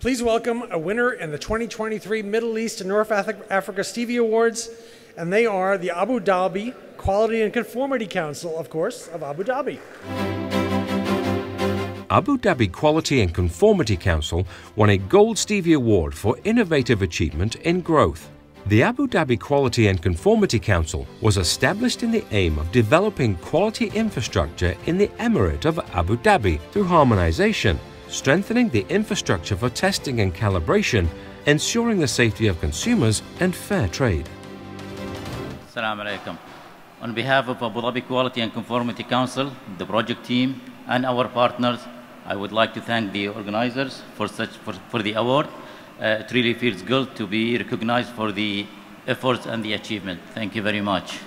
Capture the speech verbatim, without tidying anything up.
Please welcome a winner in the twenty twenty-three Middle East and North Africa Stevie Awards, and they are the Abu Dhabi Quality and Conformity Council, of course, of Abu Dhabi. Abu Dhabi Quality and Conformity Council won a Gold Stevie Award for innovative achievement in growth. The Abu Dhabi Quality and Conformity Council was established in the aim of developing quality infrastructure in the Emirate of Abu Dhabi through harmonization, strengthening the infrastructure for testing and calibration, ensuring the safety of consumers and fair trade. Assalamu alaikum. On behalf of Abu Dhabi Quality and Conformity Council, the project team and our partners, I would like to thank the organizers for, such, for, for the award. Uh, it really feels good to be recognized for the efforts and the achievement. Thank you very much.